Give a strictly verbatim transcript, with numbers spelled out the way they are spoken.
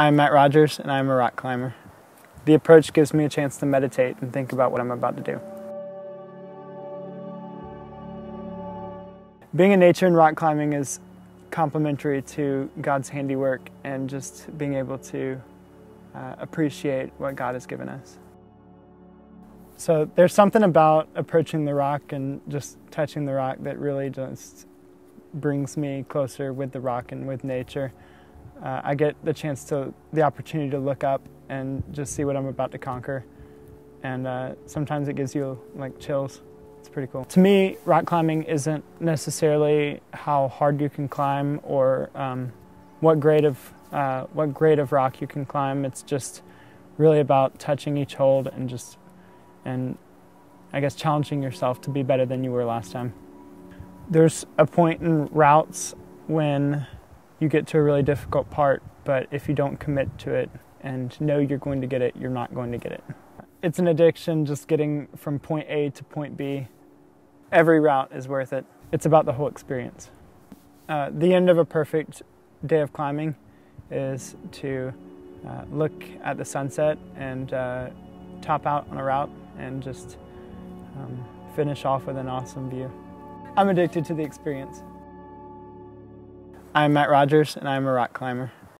I'm Matt Rogers, and I'm a rock climber. The approach gives me a chance to meditate and think about what I'm about to do. Being in nature and rock climbing is complementary to God's handiwork and just being able to uh, appreciate what God has given us. So there's something about approaching the rock and just touching the rock that really just brings me closer with the rock and with nature. Uh, I get the chance to, the opportunity to look up and just see what I'm about to conquer. And uh, sometimes it gives you like chills. It's pretty cool. To me, rock climbing isn't necessarily how hard you can climb or um, what grade of uh, what grade of rock you can climb. It's just really about touching each hold and just and I guess challenging yourself to be better than you were last time. There's a point in routes when you get to a really difficult part, but if you don't commit to it and know you're going to get it, you're not going to get it. It's an addiction, just getting from point A to point B. Every route is worth it. It's about the whole experience. Uh, the end of a perfect day of climbing is to uh, look at the sunset and uh, top out on a route and just um, finish off with an awesome view. I'm addicted to the experience. I'm Matt Rogers, and I'm a rock climber.